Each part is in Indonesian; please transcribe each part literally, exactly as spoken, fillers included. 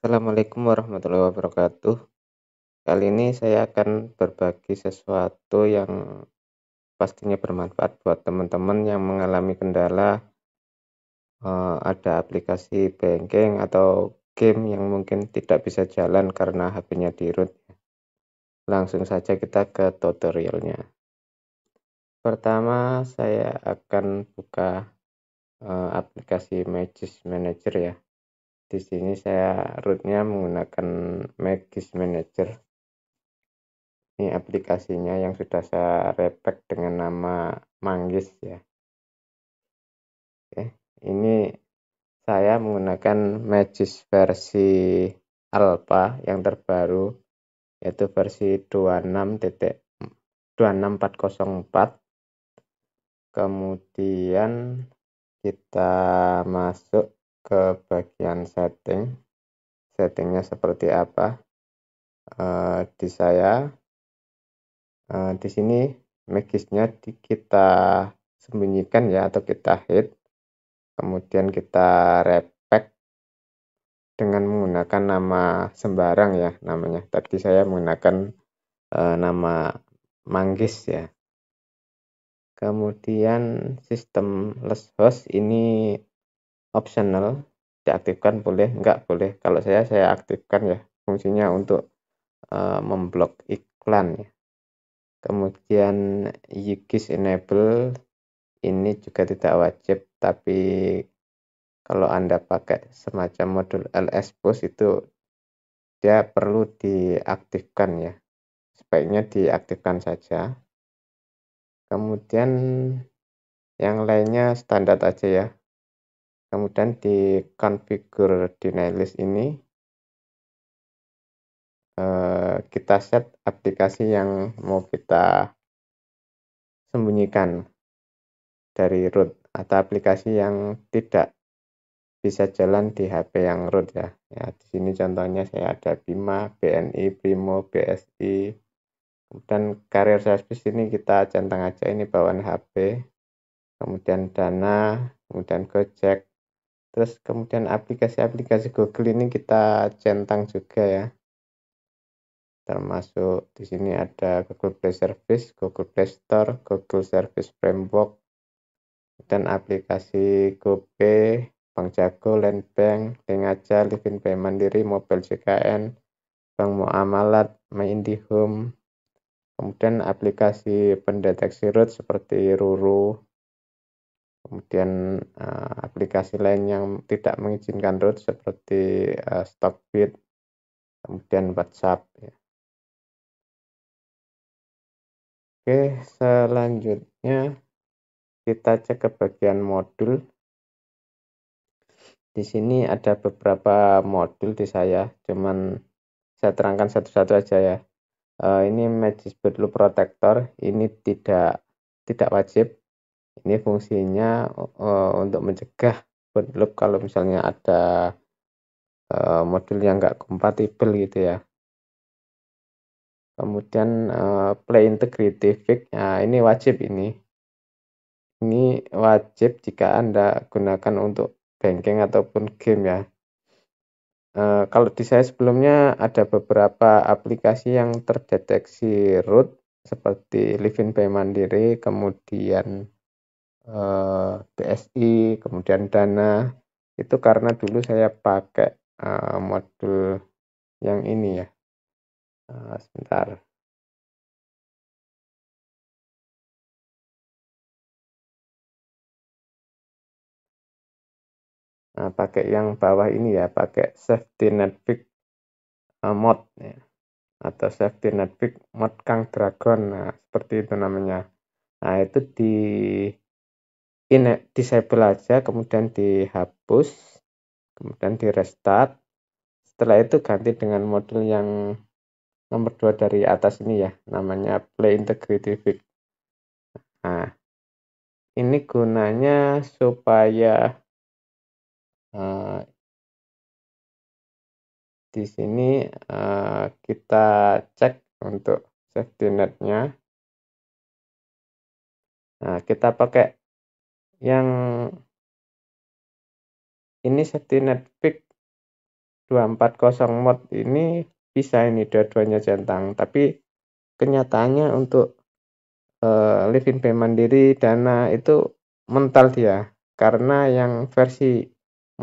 Assalamualaikum warahmatullahi wabarakatuh. Kali ini saya akan berbagi sesuatu yang pastinya bermanfaat buat teman-teman yang mengalami kendala eh, ada aplikasi banking atau game yang mungkin tidak bisa jalan karena H P-nya di root. Langsung saja kita ke tutorialnya. Pertama saya akan buka eh, aplikasi Magisk Manager ya. Di sini saya rootnya menggunakan Magisk Manager. Ini aplikasinya yang sudah saya repack dengan nama Manggis ya. Oke, ini saya menggunakan Magisk versi alpha yang terbaru, yaitu versi dua puluh enam titik dua enam empat nol empat. Kemudian kita masuk ke bagian setting. Settingnya seperti apa? E, di saya e, di sini Magisknya kita sembunyikan ya, atau kita hit, kemudian kita repack dengan menggunakan nama sembarang ya namanya. Tadi saya menggunakan e, nama Manggis ya. Kemudian sistem LSPosed ini optional, diaktifkan boleh, enggak boleh. Kalau saya saya aktifkan ya, fungsinya untuk uh, memblok iklan ya. Kemudian Y G I S enable ini juga tidak wajib, tapi kalau Anda pakai semacam modul LSPosed itu dia perlu diaktifkan ya, sebaiknya diaktifkan saja. Kemudian yang lainnya standar aja ya. Kemudian di configure deny list ini eh, kita set aplikasi yang mau kita sembunyikan dari root, atau aplikasi yang tidak bisa jalan di H P yang root ya. Ya, di sini contohnya saya ada Bima, B N I, Brimo, B S I. Kemudian Career Service ini kita centang aja, ini bawaan H P. Kemudian Dana, kemudian Gojek. Terus kemudian aplikasi-aplikasi Google ini kita centang juga ya. Termasuk di sini ada Google Play Service, Google Play Store, Google Service Framework, dan aplikasi GoPay, Bank Jago, Land Bank, Link Aja, Livin By Mandiri, Mobile J K N, Bank Muamalat, My IndiHome. Kemudian aplikasi pendeteksi root seperti Ruru. Kemudian uh, aplikasi lain yang tidak mengizinkan root seperti uh, Stockbit, kemudian WhatsApp ya. Oke, selanjutnya kita cek ke bagian modul. Di sini ada beberapa modul di saya, cuman saya terangkan satu-satu aja ya. Uh, ini Magisk Bootloop Protector, ini tidak tidak wajib. Ini fungsinya uh, untuk mencegah bootloop kalau misalnya ada uh, modul yang nggak kompatibel gitu ya. Kemudian uh, Play Integrity fix, nah ini wajib ini. Ini wajib jika Anda gunakan untuk banking ataupun game ya. Uh, kalau di saya sebelumnya ada beberapa aplikasi yang terdeteksi root seperti Livin By Mandiri, kemudian B S I, kemudian Dana. Itu karena dulu saya pakai uh, modul yang ini ya. Uh, sebentar. Nah, pakai yang bawah ini ya, pakai SafetyNet uh, mod ya, atau SafetyNet mod Kang Dragon. Nah, seperti itu namanya. Nah, itu di ini disable aja, kemudian dihapus, kemudian di restart. Setelah itu ganti dengan modul yang nomor dua dari atas ini ya, namanya Play Integrity Fix. Nah, ini gunanya supaya uh, di sini uh, kita cek untuk safety net-nya. Nah, kita pakai yang ini SafetyNet fix dua empat nol mod ini bisa ini dua-duanya centang, tapi kenyataannya untuk uh, Livin By Mandiri Dana itu mental dia, karena yang versi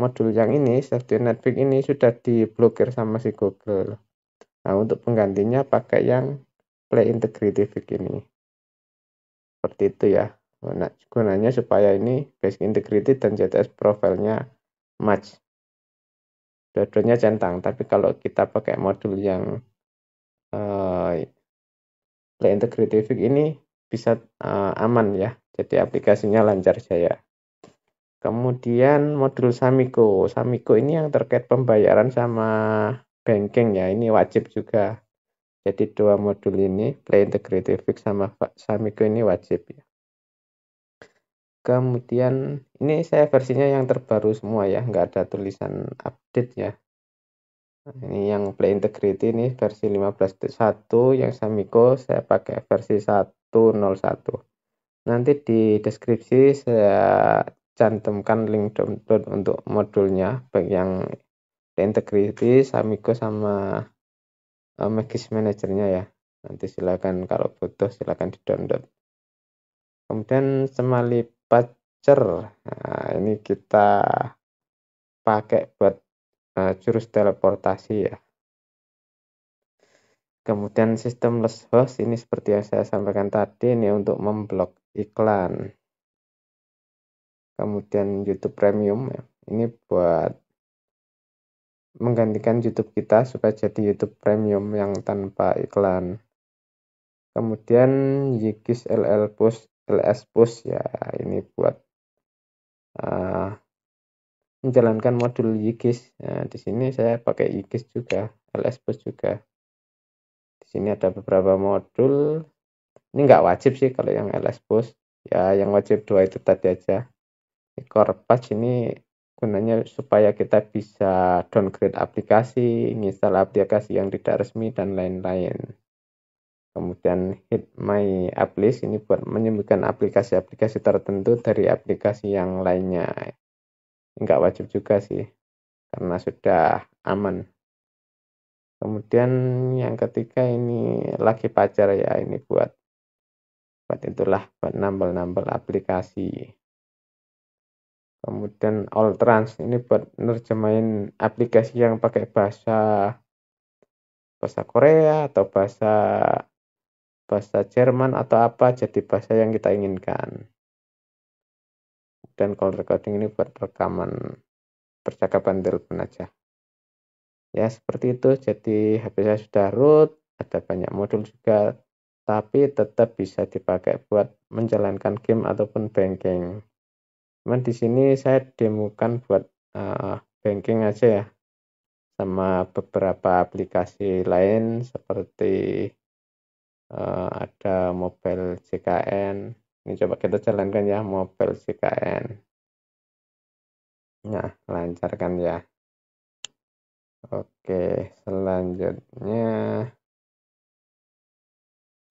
modul yang ini SafetyNet Big ini sudah diblokir sama si Google. Nah, untuk penggantinya pakai yang Play Integrity ini. Seperti itu ya. Nah, gunanya supaya ini Basic Integrity dan J T S profilnya match. Dua-duanya centang, tapi kalau kita pakai modul yang uh, Play Integrity ini bisa uh, aman ya. Jadi aplikasinya lancar jaya. Kemudian modul Samiko. Samiko ini yang terkait pembayaran sama banking ya, ini wajib juga. Jadi dua modul ini Play Integrity sama Samiko ini wajib ya. Kemudian ini saya versinya yang terbaru semua ya, nggak ada tulisan update ya. Ini yang Play Integrity ini versi lima belas titik satu, yang Samiko saya pakai versi satu nol satu. Nanti di deskripsi saya cantumkan link download untuk modulnya, baik yang Integrity, Samiko sama uh, Magisk Manager-nya ya. Nanti silakan kalau butuh silakan di download. Kemudian Semalip Patcher, nah, ini kita pakai buat uh, jurus teleportasi ya. Kemudian Systemless Host ini seperti yang saya sampaikan tadi, ini untuk memblok iklan. Kemudian YouTube Premium ya. Ini buat menggantikan YouTube kita supaya jadi YouTube Premium yang tanpa iklan. Kemudian Yigis LSPosed ya, ini buat uh, menjalankan modul Yigis. Nah, di sini saya pakai Yigis juga, LSPosed juga. Di sini ada beberapa modul. Ini nggak wajib sih kalau yang LSPosed. Ya, yang wajib dua itu tadi aja. Core Patch ini gunanya supaya kita bisa downgrade aplikasi, install aplikasi yang tidak resmi, dan lain-lain. Kemudian Hit My Applist ini buat menyembuhkan aplikasi-aplikasi tertentu dari aplikasi yang lainnya. Enggak wajib juga sih, karena sudah aman. Kemudian yang ketiga ini lagi pacar ya, ini buat buat itulah buat nambel-nambel aplikasi. Kemudian All Trans ini buat nerjemahin aplikasi yang pakai bahasa bahasa Korea atau bahasa bahasa Jerman atau apa jadi bahasa yang kita inginkan. Dan Call Recording ini buat rekaman percakapan telepon aja. Ya, seperti itu. Jadi H P saya sudah root, ada banyak modul juga, tapi tetap bisa dipakai buat menjalankan game ataupun banking. Cuman di sini saya demokan buat uh, banking aja ya, sama beberapa aplikasi lain seperti uh, ada mobile J K N. Ini coba kita jalankan ya, mobile J K N. Nah, lancarkan ya. Oke, selanjutnya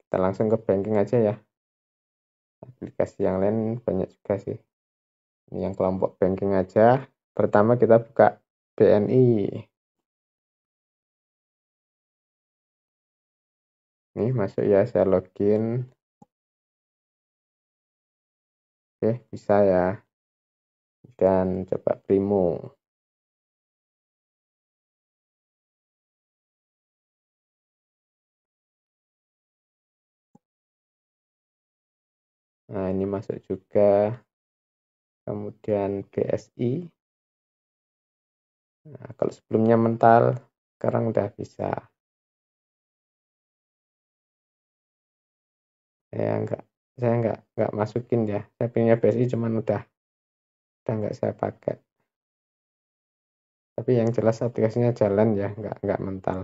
kita langsung ke banking aja ya. Aplikasi yang lain banyak juga sih. Ini yang kelompok banking aja. Pertama kita buka B N I. Ini masuk ya, saya login. Oke, bisa ya. Dan coba Brimo. Nah, ini masuk juga. Kemudian B S I. Nah, kalau sebelumnya mental, sekarang udah bisa. Saya nggak, saya nggak, nggak masukin ya. Saya punya B S I cuman udah, udah nggak saya pakai. Tapi yang jelas aplikasinya jalan ya, nggak, nggak mental.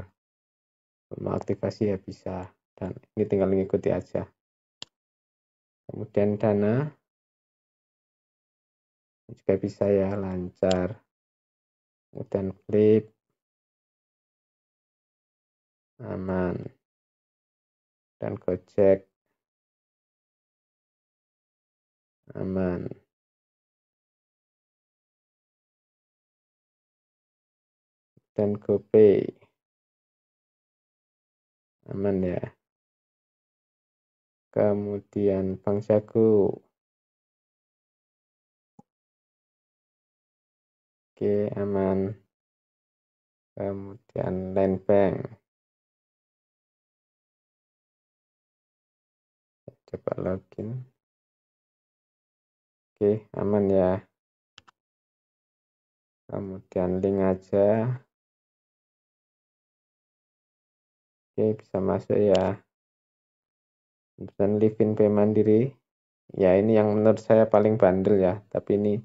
Mau aktivasi ya bisa. Dan ini tinggal ngikuti aja. Kemudian Dana. Juga bisa ya, lancar. Kemudian Flip, aman. Dan Gojek, aman. dan GoPay. Aman ya. Kemudian Bang Sagu. Oke, aman. Kemudian Land Bank. Coba login. Oke, aman ya. Kemudian link aja. Oke, bisa masuk ya. Dan Livin By Mandiri. Ya, ini yang menurut saya paling bandel ya. Tapi ini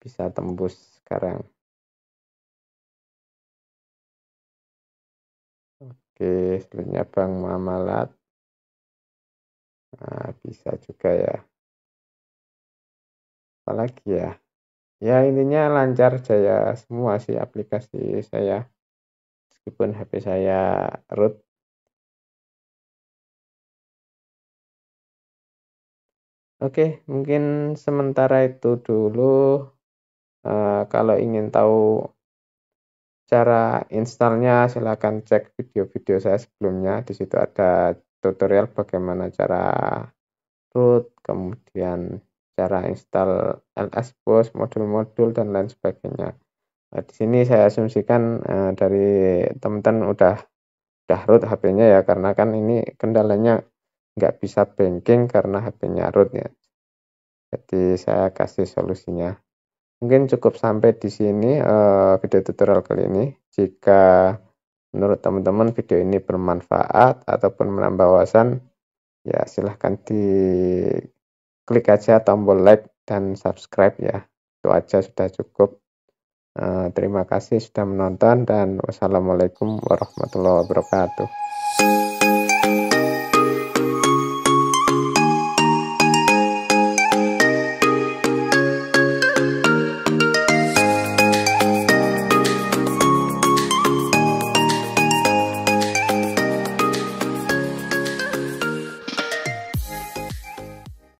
bisa tembus sekarang. Oke, selanjutnya Bang Muamalat. Nah, bisa juga ya. Apalagi ya. Ya, intinya lancar jaya semua sih aplikasi saya. Meskipun H P saya root. Oke, mungkin sementara itu dulu. Uh, kalau ingin tahu cara installnya, silahkan cek video-video saya sebelumnya. Di situ ada tutorial bagaimana cara root, kemudian cara install LSPosed, modul-modul, dan lain sebagainya. Nah, di sini saya asumsikan uh, dari teman-teman udah, udah root H P-nya ya, karena kan ini kendalanya nggak bisa banking karena H P-nya root ya. Jadi saya kasih solusinya. Mungkin cukup sampai di sini uh, video tutorial kali ini. Jika menurut teman-teman video ini bermanfaat ataupun menambah wawasan, ya silahkan di klik aja tombol like dan subscribe ya. Itu aja sudah cukup. Uh, terima kasih sudah menonton dan wassalamualaikum warahmatullahi wabarakatuh.